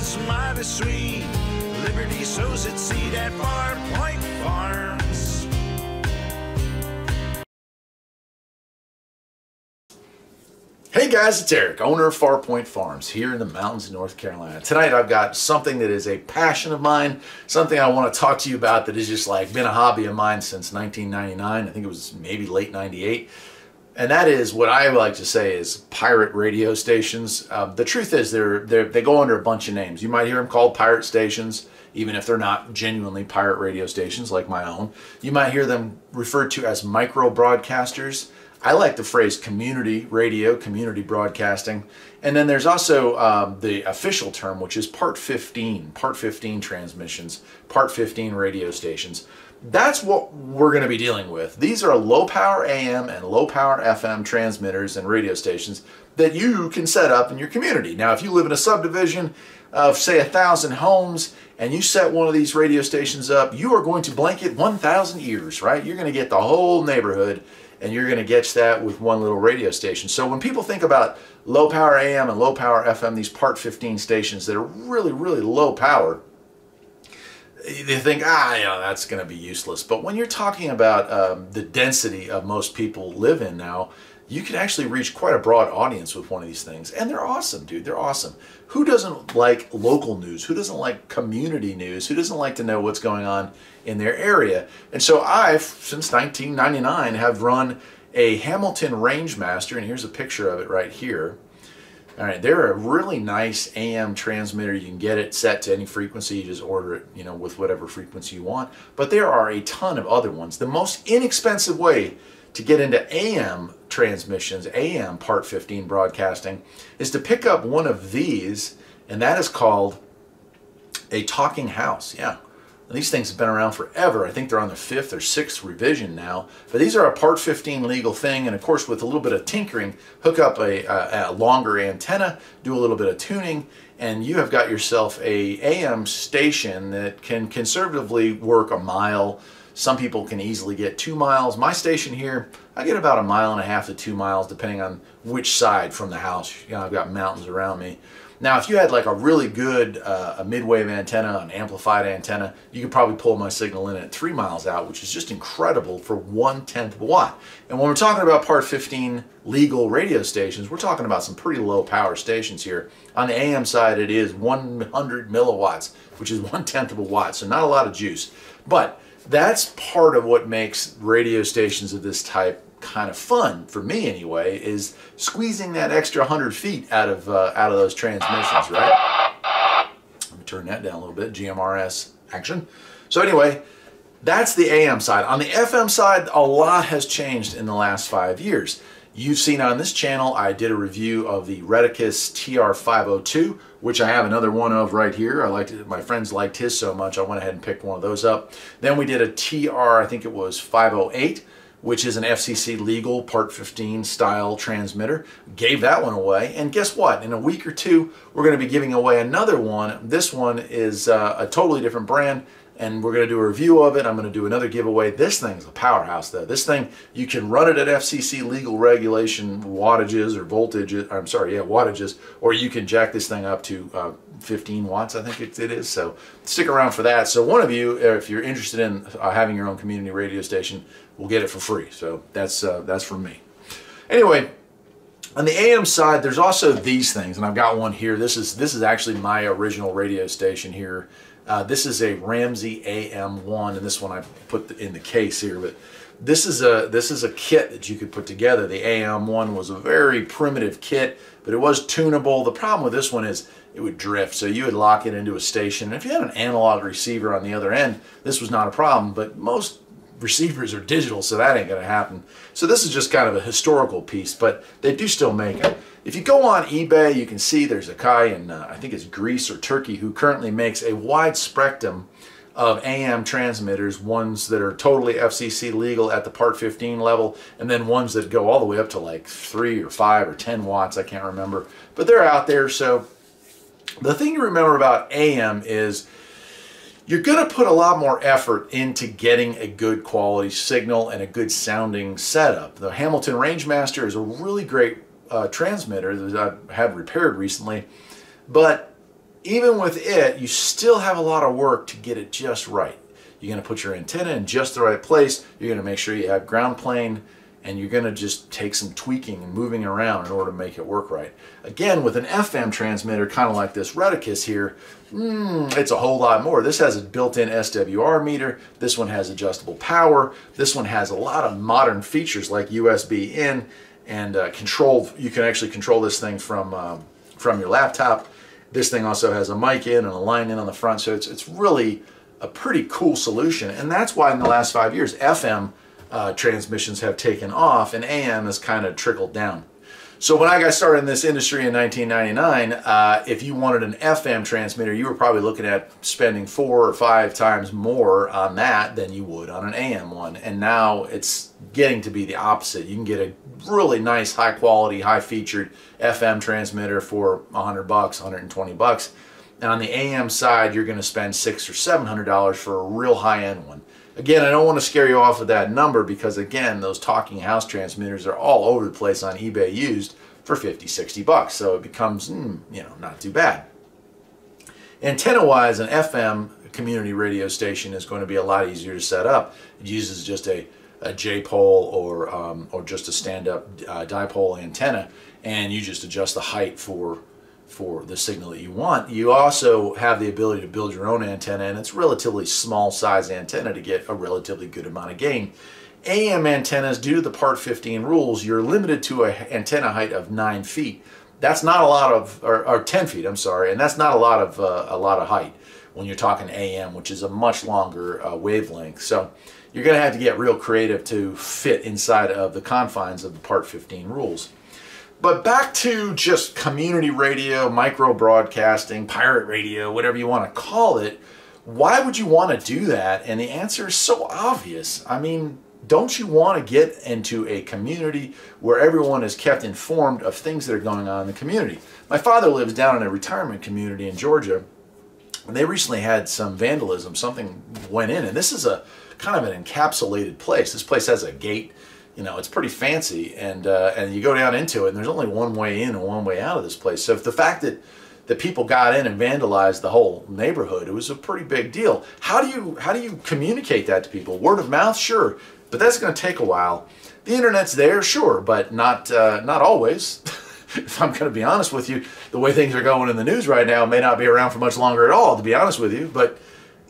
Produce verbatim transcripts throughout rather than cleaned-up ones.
is mighty sweet. Liberty sows its seed at Farpoint Farms. Hey guys, it's Eric, owner of Farpoint Farms here in the mountains of North Carolina. Tonight I've got something that is a passion of mine, something I want to talk to you about that has just like been a hobby of mine since nineteen ninety-nine. I think it was maybe late ninety-eight. And that is what I like to say is pirate radio stations. Uh, the truth is they're, they're, they go under a bunch of names. You might hear them called pirate stations, even if they're not genuinely pirate radio stations like my own. You might hear them referred to as micro broadcasters. I like the phrase community radio, community broadcasting. And then there's also um, the official term, which is Part fifteen, Part fifteen transmissions, Part fifteen radio stations. That's what we're going to be dealing with. These are low power A M and low power F M transmitters and radio stations that you can set up in your community. Now, if you live in a subdivision of, say, a thousand homes and you set one of these radio stations up, you are going to blanket one thousand ears, right? You're going to get the whole neighborhood, and you're going to get that with one little radio station. So when people think about low power A M and low power F M, these Part fifteen stations that are really, really low power, they think, ah, you know, that's going to be useless. But when you're talking about um, the density of most people live in now, you can actually reach quite a broad audience with one of these things. And they're awesome, dude. They're awesome. Who doesn't like local news? Who doesn't like community news? Who doesn't like to know what's going on in their area? And so I've, since nineteen ninety-nine, have run a Hamilton Rangemaster, and here's a picture of it right here. All right, they're a really nice A M transmitter. You can get it set to any frequency. You just order it, you know, with whatever frequency you want. But there are a ton of other ones. The most inexpensive way to get into A M transmissions, A M Part fifteen broadcasting, is to pick up one of these, and that is called a talking house. Yeah, and these things have been around forever. I think they're on the fifth or sixth revision now, but these are a Part fifteen legal thing, and of course with a little bit of tinkering, hook up a, a, a longer antenna, do a little bit of tuning, and you have got yourself a A M station that can conservatively work a mile. Some people can easily get two miles. My station here, I get about a mile and a half to two miles, depending on which side from the house. You know, I've got mountains around me. Now, if you had like a really good uh, a mid-wave antenna, an amplified antenna, you could probably pull my signal in at three miles out, which is just incredible for one-tenth of a watt. And when we're talking about Part fifteen legal radio stations, we're talking about some pretty low power stations here. On the A M side, it is one hundred milliwatts, which is one-tenth of a watt, so not a lot of juice. But that's part of what makes radio stations of this type kind of fun, for me anyway, is squeezing that extra one hundred feet out of uh, out of those transmissions, right? Let me turn that down a little bit. G M R S action. So anyway, that's the A M side. On the F M side, a lot has changed in the last five years. You've seen on this channel, I did a review of the Reticus T R five oh two, which I have another one of right here. I liked it. My friends liked his so much, I went ahead and picked one of those up. Then we did a T R, I think it was five oh eight, which is an F C C legal Part fifteen style transmitter. Gave that one away, and guess what? In a week or two, we're going to be giving away another one. This one is uh, a totally different brand, and we're going to do a review of it. I'm going to do another giveaway. This thing's a powerhouse, though. This thing, you can run it at F C C legal regulation wattages or voltages. I'm sorry, yeah, wattages. Or you can jack this thing up to uh, fifteen watts, I think it, it is. So stick around for that. So one of you, if you're interested in uh, having your own community radio station, will get it for free. So that's, uh, that's from me. Anyway, on the A M side, there's also these things. And I've got one here. This is, this is actually my original radio station here. Uh, this is a Ramsey A M one, and this one I put in the case here, but this is a this is a kit that you could put together. The A M one was a very primitive kit, but it was tunable. The problem with this one is it would drift, so you would lock it into a station, and if you had an analog receiver on the other end, this was not a problem, but most receivers are digital, so that ain't going to happen. So this is just kind of a historical piece, but they do still make it. If you go on eBay, you can see there's a guy in, uh, I think it's Greece or Turkey, who currently makes a wide spectrum of A M transmitters, ones that are totally F C C legal at the Part fifteen level, and then ones that go all the way up to like three or five or ten watts, I can't remember. But they're out there, so the thing to remember about A M is you're going to put a lot more effort into getting a good quality signal and a good sounding setup. The Hamilton Rangemaster is a really great Uh, transmitter that I had repaired recently, but even with it, you still have a lot of work to get it just right. You're going to put your antenna in just the right place. You're going to make sure you have ground plane, and you're going to just take some tweaking and moving around in order to make it work right. Again, with an F M transmitter, kind of like this Reticus here, mm, it's a whole lot more. This has a built-in S W R meter. This one has adjustable power. This one has a lot of modern features like U S B in and uh, controlled. You can actually control this thing from, um, from your laptop. This thing also has a mic in and a line in on the front, so it's, it's really a pretty cool solution. And that's why in the last five years, F M Uh, transmissions have taken off and A M has kind of trickled down. So when I got started in this industry in nineteen ninety-nine, uh, if you wanted an F M transmitter, you were probably looking at spending four or five times more on that than you would on an A M one. And now it's getting to be the opposite. You can get a really nice, high quality, high featured F M transmitter for a hundred bucks, a hundred twenty bucks. And on the A M side, you're going to spend six or seven hundred dollars for a real high end one. Again, I don't want to scare you off with that number because, again, those talking house transmitters are all over the place on eBay used for fifty, sixty bucks. So it becomes, mm, you know, not too bad. Antenna-wise, an F M community radio station is going to be a lot easier to set up. It uses just a, a J-pole or, um, or just a stand-up uh, dipole antenna, and you just adjust the height for... for the signal that you want. You also have the ability to build your own antenna, and it's relatively small size antenna to get a relatively good amount of gain. A M antennas, due to the Part fifteen rules, you're limited to an antenna height of nine feet. That's not a lot of, or, or ten feet, I'm sorry, and that's not a lot of uh, a lot of height when you're talking A M, which is a much longer uh, wavelength. So you're going to have to get real creative to fit inside of the confines of the Part fifteen rules. But back to just community radio, micro broadcasting, pirate radio, whatever you want to call it. Why would you want to do that? And the answer is so obvious. I mean, don't you want to get into a community where everyone is kept informed of things that are going on in the community? My father lives down in a retirement community in Georgia, and they recently had some vandalism. Something went in, and this is a kind of an encapsulated place. This place has a gate. You know, it's pretty fancy, and uh, and you go down into it, and there's only one way in and one way out of this place. So if the fact that the people got in and vandalized the whole neighborhood, it was a pretty big deal. How do you how do you communicate that to people? Word of mouth, sure, but that's going to take a while. The internet's there, sure, but not uh, not always. If I'm going to be honest with you, the way things are going in the news right now, it may not be around for much longer at all, to be honest with you. But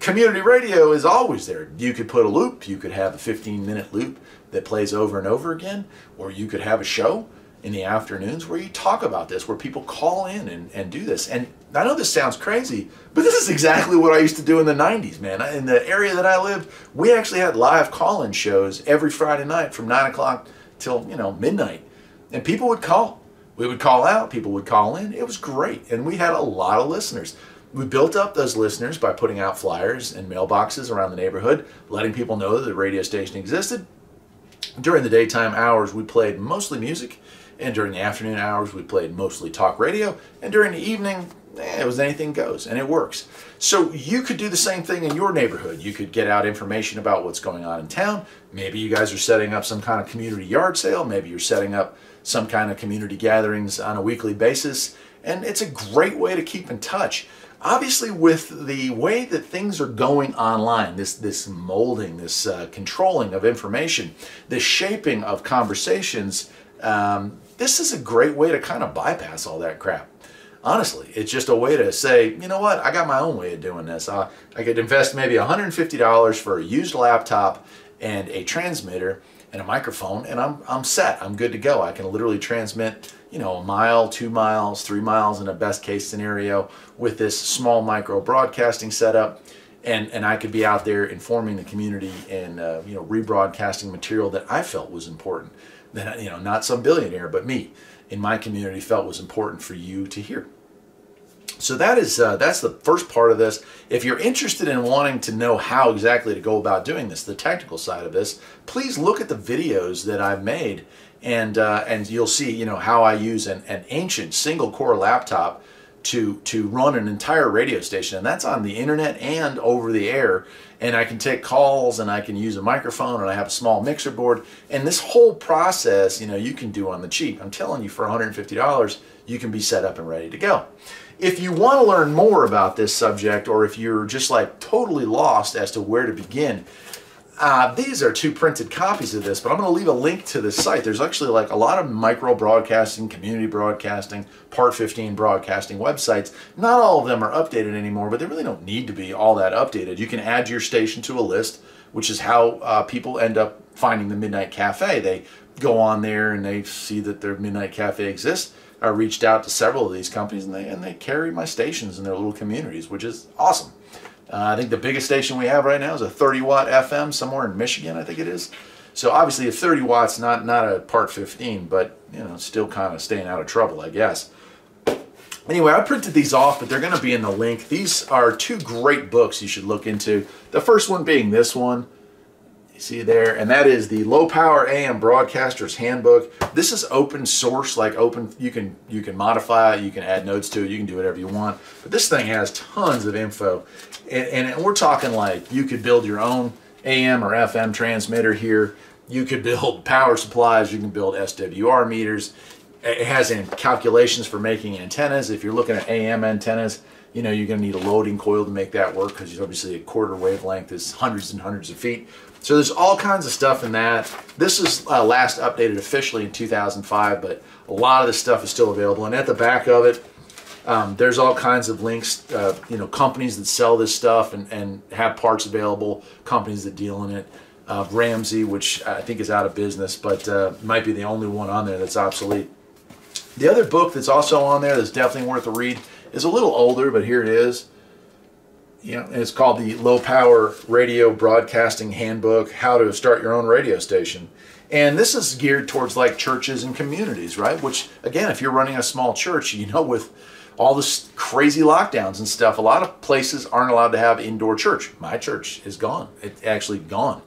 community radio is always there. You could put a loop. You could have a fifteen minute loop that plays over and over again, or you could have a show in the afternoons where you talk about this, where people call in and, and do this. And I know this sounds crazy, but this is exactly what I used to do in the nineties, man. In the area that I lived, we actually had live call-in shows every Friday night from nine o'clock till, you know, midnight. And people would call. We would call out. People would call in. It was great. And we had a lot of listeners. We built up those listeners by putting out flyers and mailboxes around the neighborhood, letting people know that the radio station existed. During the daytime hours, we played mostly music, and during the afternoon hours, we played mostly talk radio, and during the evening, eh, it was anything goes, and it works. So you could do the same thing in your neighborhood. You could get out information about what's going on in town. Maybe you guys are setting up some kind of community yard sale. Maybe you're setting up some kind of community gatherings on a weekly basis, and it's a great way to keep in touch. Obviously, with the way that things are going online, this, this molding, this uh, controlling of information, this shaping of conversations, um, this is a great way to kind of bypass all that crap. Honestly, it's just a way to say, you know what, I got my own way of doing this. I, I could invest maybe a hundred fifty dollars for a used laptop and a transmitter and a microphone, and I'm, I'm set. I'm good to go. I can literally transmit, you know, a mile, two miles, three miles in a best case scenario with this small micro broadcasting setup. And, and I could be out there informing the community and, uh, you know, rebroadcasting material that I felt was important. That, you know, not some billionaire, but me in my community felt was important for you to hear. So that is, uh, that's the first part of this. If you're interested in wanting to know how exactly to go about doing this, the technical side of this, please look at the videos that I've made. And, uh, and you'll see, you know, how I use an, an ancient single core laptop to, to run an entire radio station. And that's on the internet and over the air. And I can take calls, and I can use a microphone, and I have a small mixer board. And this whole process, you know, you can do on the cheap. I'm telling you, for a hundred fifty dollars, you can be set up and ready to go. If you want to learn more about this subject, or if you're just like totally lost as to where to begin, uh, these are two printed copies of this, but I'm going to leave a link to this site. There's actually like a lot of micro broadcasting, community broadcasting, part fifteen broadcasting websites. Not all of them are updated anymore, but they really don't need to be all that updated. You can add your station to a list, which is how uh, people end up finding the Midnight Cafe. They go on there and they see that their Midnight Cafe exists. I reached out to several of these companies, and they and they carry my stations in their little communities, which is awesome. Uh, I think the biggest station we have right now is a thirty watt F M somewhere in Michigan, I think it is. So obviously, if thirty watts, not not a part fifteen, but you know, still kind of staying out of trouble, I guess. Anyway, I printed these off, but they're going to be in the link. These are two great books you should look into. The first one being this one. You see there, and that is the Low Power A M Broadcaster's Handbook. This is open source, like open, you can you can modify it, you can add notes to it, you can do whatever you want. But this thing has tons of info. And, and we're talking like you could build your own A M or F M transmitter here. You could build power supplies, you can build S W R meters. It has in calculations for making antennas. If you're looking at A M antennas, you know, you're gonna need a loading coil to make that work, because obviously a quarter wavelength is hundreds and hundreds of feet. So there's all kinds of stuff in that. This is uh, last updated officially in two thousand five, but a lot of this stuff is still available. And at the back of it, um, there's all kinds of links, uh, you know, companies that sell this stuff and, and have parts available, companies that deal in it. Uh, Ramsey, which I think is out of business, but uh, might be the only one on there that's obsolete. The other book that's also on there that's definitely worth a read is a little older, but here it is. You know, it's called the Low Power Radio Broadcasting Handbook, How to Start Your Own Radio Station. And this is geared towards like churches and communities, right? Which, again, if you're running a small church, you know, with all this crazy lockdowns and stuff, a lot of places aren't allowed to have indoor church. My church is gone. It's actually gone.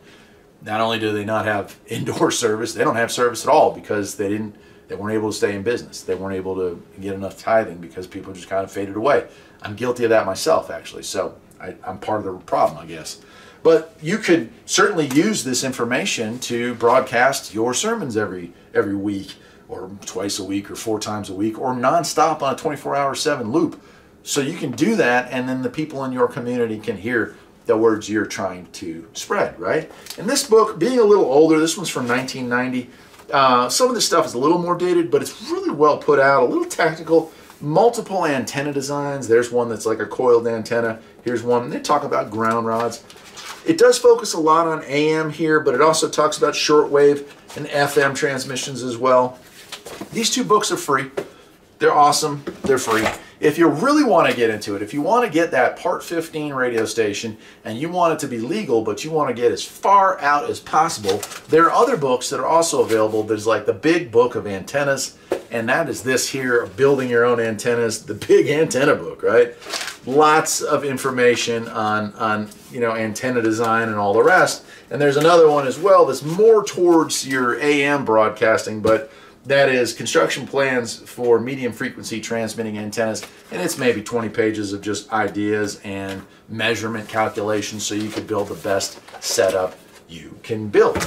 Not only do they not have indoor service, they don't have service at all, because they didn't, they weren't able to stay in business. They weren't able to get enough tithing because people just kind of faded away. I'm guilty of that myself, actually. So I, I'm part of the problem, I guess. But you could certainly use this information to broadcast your sermons every every week, or twice a week, or four times a week, or nonstop on a twenty-four hour seven loop. So you can do that, and then the people in your community can hear the words you're trying to spread, right? And this book, being a little older, this one's from nineteen ninety. Uh, some of this stuff is a little more dated, but it's really well put out, a little tactical. Multiple antenna designs. There's one that's like a coiled antenna. Here's one. They talk about ground rods. It does focus a lot on A M here, but it also talks about shortwave and F M transmissions as well. These two books are free. They're awesome. They're free. If you really want to get into it, if you want to get that part fifteen radio station and you want it to be legal, but you want to get as far out as possible, there are other books that are also available. There's like the Big Book of Antennas, and that is this here, Building Your Own Antennas, the big antenna book, right? Lots of information on, on you know, antenna design and all the rest. And there's another one as well that's more towards your A M broadcasting, but that is Construction Plans for Medium Frequency Transmitting Antennas, and it's maybe twenty pages of just ideas and measurement calculations so you could build the best setup you can build.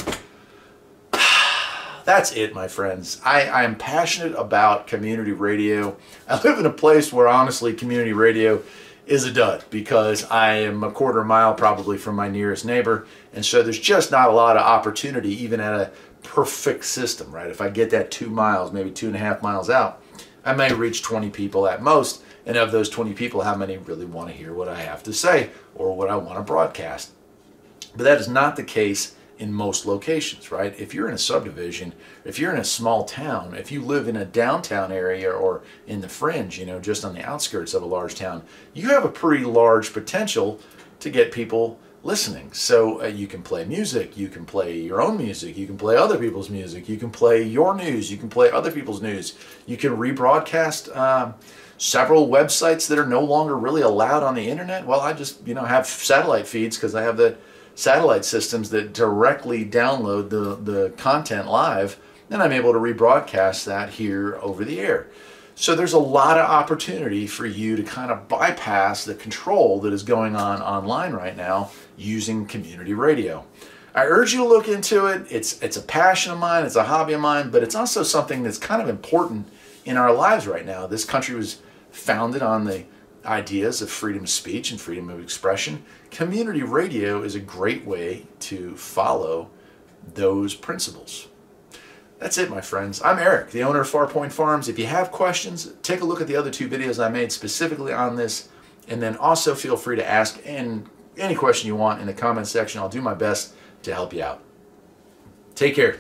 That's it, my friends. I, I am passionate about community radio. I live in a place where, honestly, community radio is a dud, because I am a quarter mile probably from my nearest neighbor, and so there's just not a lot of opportunity, even at a perfect system, right? If I get that two miles, maybe two and a half miles out, I may reach twenty people at most. And of those twenty people, how many really want to hear what I have to say or what I want to broadcast? But that is not the case in most locations, right? If you're in a subdivision, if you're in a small town, if you live in a downtown area or in the fringe, you know, just on the outskirts of a large town, you have a pretty large potential to get people listening. So uh, you can play music, you can play your own music, you can play other people's music, you can play your news, you can play other people's news, you can rebroadcast um, several websites that are no longer really allowed on the internet. Well, I just, you know, have satellite feeds because I have the satellite systems that directly download the, the content live, and I'm able to rebroadcast that here over the air. So there's a lot of opportunity for you to kind of bypass the control that is going on online right now using community radio. I urge you to look into it. It's, it's a passion of mine, it's a hobby of mine, but it's also something that's kind of important in our lives right now. This country was founded on the ideas of freedom of speech and freedom of expression. Community radio is a great way to follow those principles. That's it, my friends. I'm Eric, the owner of Farpoint Farms. If you have questions, take a look at the other two videos I made specifically on this, and then also feel free to ask in any question you want in the comment section. I'll do my best to help you out. Take care.